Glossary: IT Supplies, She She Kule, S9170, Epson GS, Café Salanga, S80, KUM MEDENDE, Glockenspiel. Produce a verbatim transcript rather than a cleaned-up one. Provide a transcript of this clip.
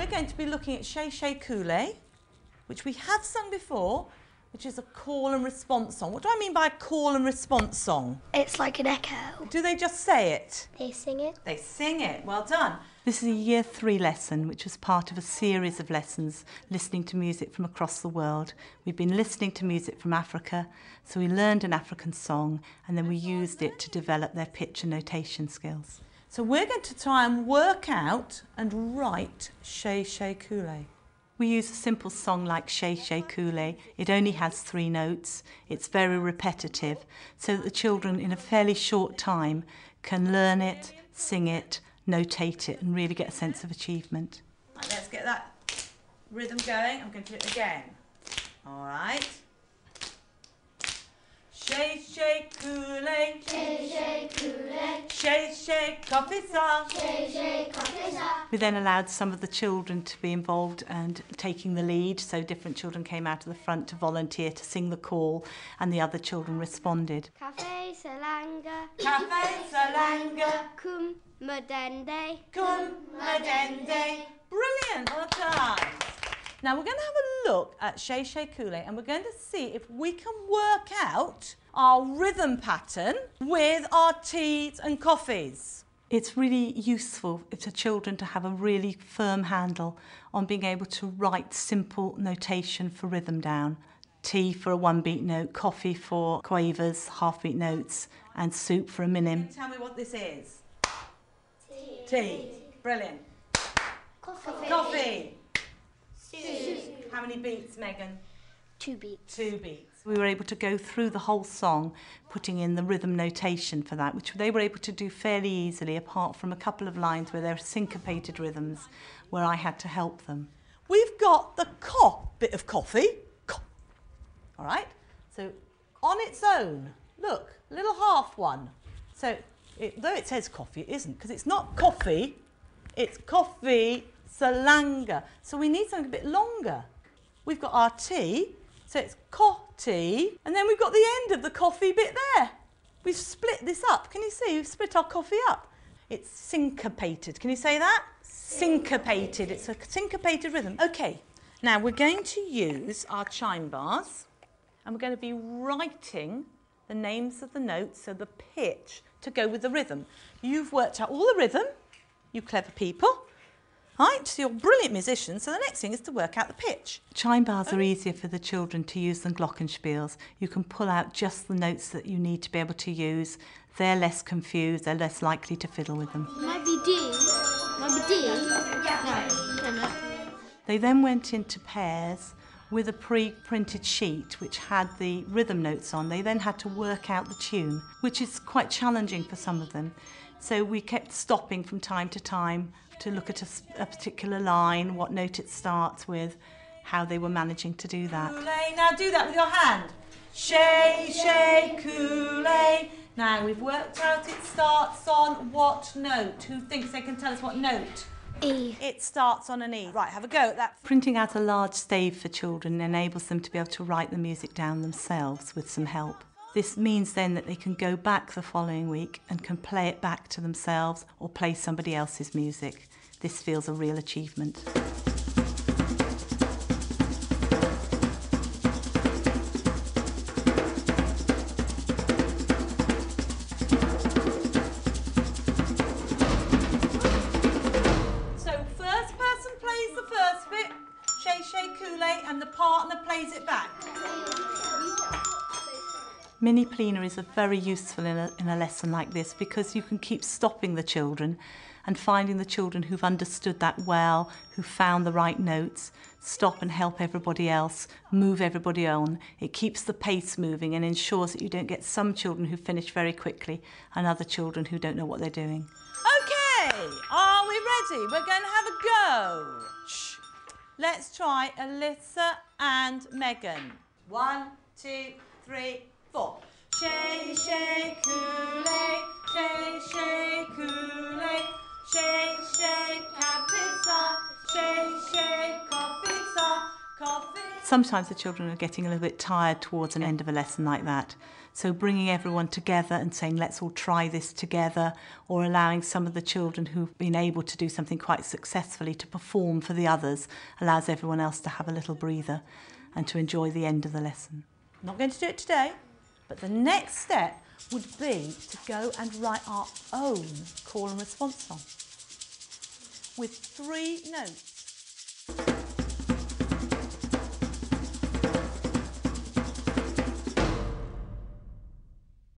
we're going to be looking at She She Kule, which we have sung before, which is a call and response song. What do I mean by a call and response song? It's like an echo. Do they just say it? They sing it. They sing it. Well done. This is a year three lesson, which was part of a series of lessons listening to music from across the world. We've been listening to music from Africa, so we learned an African song and then we used it to develop their pitch and notation skills. So we're going to try and work out and write She She Kule. We use a simple song like She She Kule. It only has three notes. It's very repetitive, so that the children in a fairly short time can learn it, sing it, notate it and really get a sense of achievement. Right, let's get that rhythm going. I'm going to do it again. All right. She She Kule. She She Kule. She She Coffee Song. She She Coffee Song. We then allowed some of the children to be involved and taking the lead, so different children came out of the front to volunteer to sing the call and the other children responded. Café Salanga. Café Salanga. Kum Medende. Kum Medende. Brilliant, well done. Now we're going to have a look at She She Kule and we're going to see if we can work out our rhythm pattern with our teas and coffees. It's really useful for children to have a really firm handle on being able to write simple notation for rhythm down. Tea for a one beat note, coffee for quavers, half beat notes and soup for a minim. Can you tell me what this is? Tea. Tea. Brilliant. Coffee. Coffee. How many beats, Megan? Two beats. Two beats. We were able to go through the whole song, putting in the rhythm notation for that, which they were able to do fairly easily, apart from a couple of lines where there are syncopated rhythms, where I had to help them. We've got the cough bit of coffee. Cough. All right. So on its own, look, a little half one. So it, though it says coffee, it isn't, because it's not coffee, it's coffee. Salanga. So we need something a bit longer. We've got our tea, so it's co-tea, and then we've got the end of the coffee bit there. We've split this up. Can you see? We've split our coffee up. It's syncopated. Can you say that? Syncopated. It's a syncopated rhythm. Okay, now we're going to use our chime bars and we're going to be writing the names of the notes, so the pitch, to go with the rhythm. You've worked out all the rhythm, you clever people. Right, so you're brilliant musicians, so the next thing is to work out the pitch. Chime bars oh. are easier for the children to use than glockenspiels. You can pull out just the notes that you need to be able to use. They're less confused, they're less likely to fiddle with them. Might be D. Might be D. Yeah. No. No, no. They then went into pairs with a pre-printed sheet which had the rhythm notes on. They then had to work out the tune, which is quite challenging for some of them. So we kept stopping from time to time to look at a, a particular line, what note it starts with, how they were managing to do that. Kule. Now do that with your hand. She She Kule. Now we've worked out it starts on what note. Who thinks they can tell us what note? E. It starts on an E. Right, have a go at that. Printing out a large stave for children enables them to be able to write the music down themselves with some help. This means then that they can go back the following week and can play it back to themselves or play somebody else's music. This feels a real achievement. So first person plays the first bit, She She Kule, and the partner plays it back. Mini plenaries are very useful in a, in a lesson like this because you can keep stopping the children and finding the children who've understood that well, who found the right notes, stop and help everybody else, move everybody on. It keeps the pace moving and ensures that you don't get some children who finish very quickly and other children who don't know what they're doing. OK, are we ready? We're going to have a go. Shh. Let's try Alyssa and Megan. One, two, three. Four. She She Kule, She She Kule, She She Coffee Song, She She Coffee Song, Coffee sometimes the children are getting a little bit tired towards an end of a lesson like that. So bringing everyone together and saying, let's all try this together, or allowing some of the children who've been able to do something quite successfully to perform for the others, allows everyone else to have a little breather and to enjoy the end of the lesson. I'm not going to do it today, but the next step would be to go and write our own call and response song with three notes.